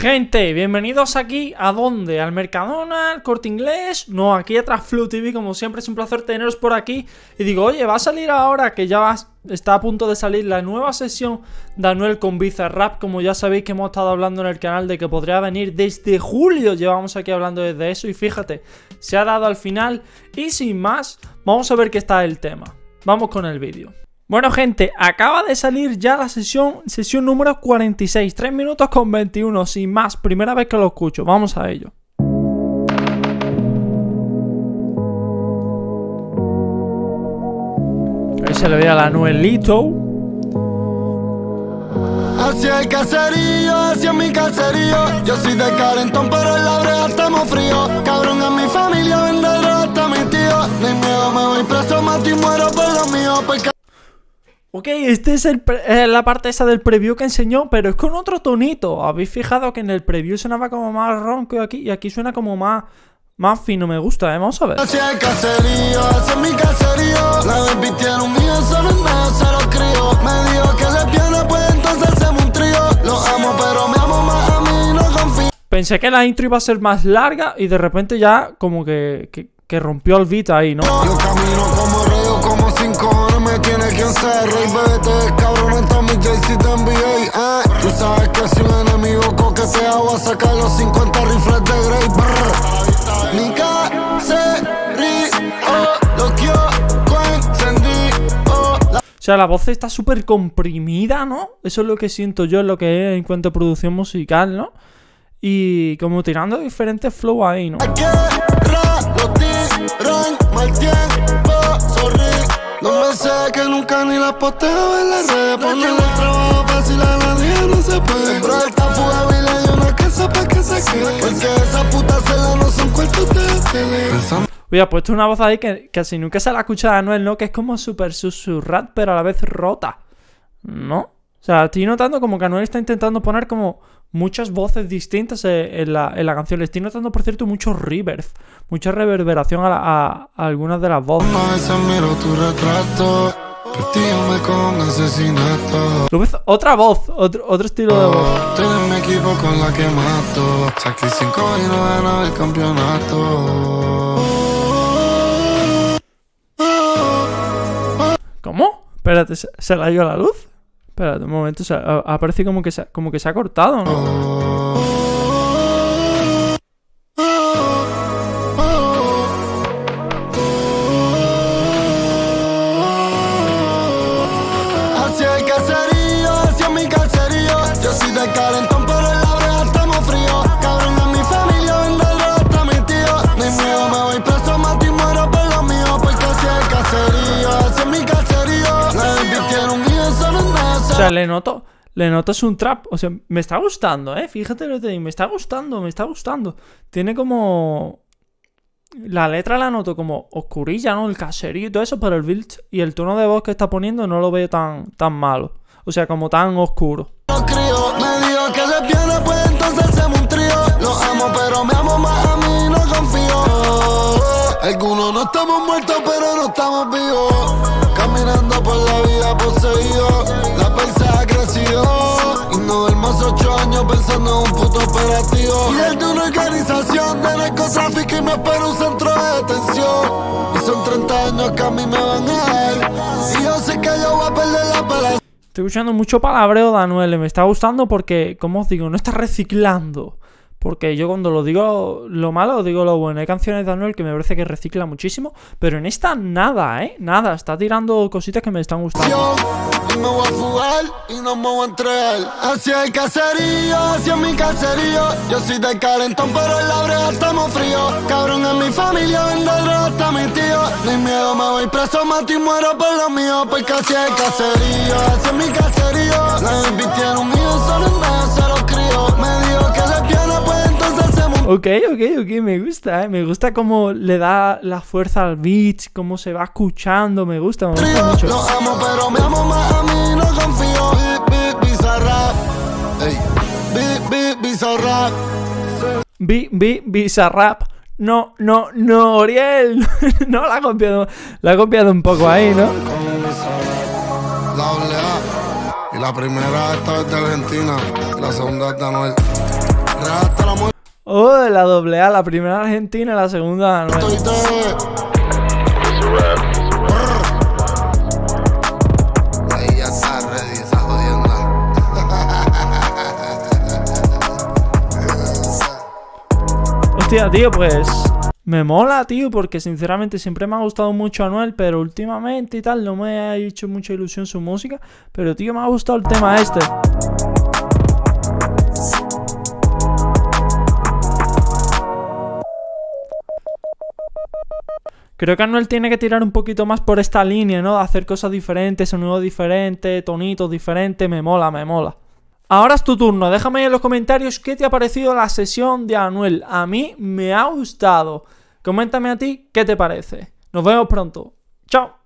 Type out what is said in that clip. Gente, bienvenidos aquí, ¿a dónde? ¿Al Mercadona? ¿Al Corte Inglés? No, aquí atrás FluTV, como siempre, es un placer teneros por aquí. Y digo, oye, va a salir ahora, que ya está a punto de salir la nueva sesión de Anuel con Bizarrap. Como ya sabéis que hemos estado hablando en el canal de que podría venir desde julio, llevamos aquí hablando desde eso. Y fíjate, se ha dado al final. Y sin más, vamos a ver qué está el tema. Vamos con el vídeo. Bueno, gente, acaba de salir ya la sesión número 46, 3 minutos con 21, sin más, primera vez que lo escucho, vamos a ello. Ahí se le ve al Anuelito. Hacia el caserío, hacia mi caserío, yo soy de calentón pero en la brea estamos fríos. Cabrón a mi familia, vendedor hasta mi tío, ni miedo me voy preso, mato y muero por lo mío. Ok, este es la parte esa del preview que enseñó, pero es con otro tonito. ¿Habéis fijado que en el preview sonaba como más ronco aquí? Y aquí suena como más fino, me gusta, ¿eh? Vamos a ver. Pensé que la intro iba a ser más larga y de repente ya como que rompió el beat ahí, ¿no? Yo camino como reo, como 5 horas me tiene quien ser rey, vete, cabrón, entra mi JC te envié, tú sabes que si un enemigo coquetea voy a sacar los 50 rifles de Grey, brrr. Mi caserío, lo que yo encendí, o sea, la voz está súper comprimida, ¿no? Eso es lo que siento yo en lo que es en cuanto a producción musical, ¿no? Y como tirando diferentes flows ahí, ¿no? Oye, ha puesto una voz ahí que casi nunca se la escucha de Anuel, ¿no? Que es como súper susurrat, pero a la vez rota, ¿no? O sea, estoy notando como que Anuel está intentando poner como muchas voces distintas en la canción. Le estoy notando, por cierto, mucho reverb, mucha reverberación a algunas de las voces. ¿Lo ves? Otra voz, otro estilo de voz. Tenés mi equipo con la que mato. Saqué 5 y no ganó el campeonato. ¿Cómo? Espérate, ¿se la dio la luz? Espera, un momento, o sea, aparece como que se ha cortado, ¿no? Hacia el caserío, hacia mi caserío, yo soy de calentón pero en la brea estamos fríos. Cabrón a mi familia, vendedor hasta mi tío, ni miedo me voy preso, mato y muero por lo mío. Porque hacia el caserío, hacia mi caserío, la invirtieron. O sea, le noto es un trap. O sea, me está gustando, fíjate lo que te digo, me está gustando. Tiene como... La letra la noto como oscurilla, ¿no? El caserío y todo eso, pero el beat y el tono de voz que está poniendo no lo veo tan malo. O sea, como tan oscuro. Algunos no estamos muertos, pero no estamos vivos. Caminando por la vida poseído, la paisa ha crecido. Y no duermas 8 años pensando en un puto operativo. Y es de una organización de narcotráfico y me espera un centro de detención. Y son 30 años que a mí me van a dar. Y yo sé que yo voy a perder la pelea. Estoy escuchando mucho palabreo de Anuel, me está gustando porque, como os digo, no está reciclando. Porque yo cuando lo digo lo malo, digo lo bueno. Hay canciones de Anuel que me parece que recicla muchísimo, pero en esta nada, nada. Está tirando cositas que me están gustando. Y me voy a fugar y no me voy a entregar. Hacia el caserío, hacia mi caserío, yo soy de calentón pero en la brea estamos fríos. Cabrón a mi familia, vendedor hasta mi tío, ni miedo me voy preso, mato y muero por lo mío. Porque hacia el caserío, hacia mi caserío, la invitieron mío, solo en vez se los críos. Me dijo que les pierde. Ok, me gusta cómo le da la fuerza al beat, cómo se va escuchando, me gusta mucho. Lo amo, pero me amo más a mí, no confío. Bizarrap. No, Noriel. No, la ha copiado un poco ahí, ¿no? La oleada. Y la primera esta es de Argentina, la segunda es de Anuel. Oh, la doble A, la primera argentina y la segunda Anuel. Hostia, tío, pues me mola, tío, porque sinceramente siempre me ha gustado mucho Anuel, pero últimamente y tal no me ha hecho mucha ilusión su música, pero tío, me ha gustado el tema este. Creo que Anuel tiene que tirar un poquito más por esta línea, ¿no? Hacer cosas diferentes, sonidos diferentes, tonitos diferentes, me mola, me mola. Ahora es tu turno, déjame en los comentarios qué te ha parecido la sesión de Anuel. A mí me ha gustado. Coméntame a ti qué te parece. Nos vemos pronto. Chao.